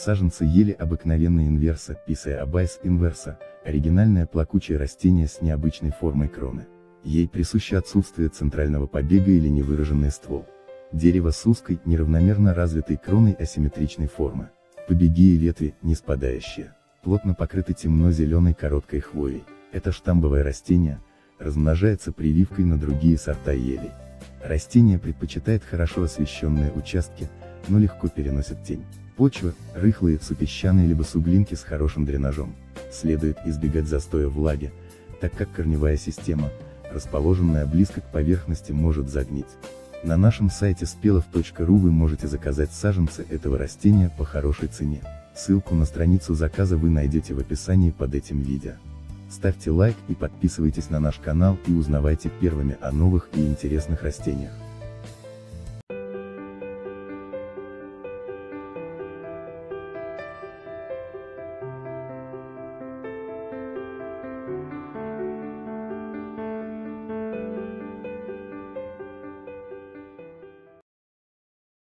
Саженцы ели обыкновенные инверса, Picea abies Inversa, оригинальное плакучее растение с необычной формой кроны. Ей присуще отсутствие центрального побега или невыраженный ствол. Дерево с узкой, неравномерно развитой кроной асимметричной формы. Побеги и ветви, не спадающие, плотно покрыты темно-зеленой короткой хвоей. Это штамбовое растение, размножается прививкой на другие сорта елей. Растение предпочитает хорошо освещенные участки, но легко переносит тень. Почва, рыхлые, супесчаные либо суглинки с хорошим дренажом. Следует избегать застоя влаги, так как корневая система, расположенная близко к поверхности, может загнить. На нашем сайте spelov.ru вы можете заказать саженцы этого растения по хорошей цене. Ссылку на страницу заказа вы найдете в описании под этим видео. Ставьте лайк и подписывайтесь на наш канал и узнавайте первыми о новых и интересных растениях.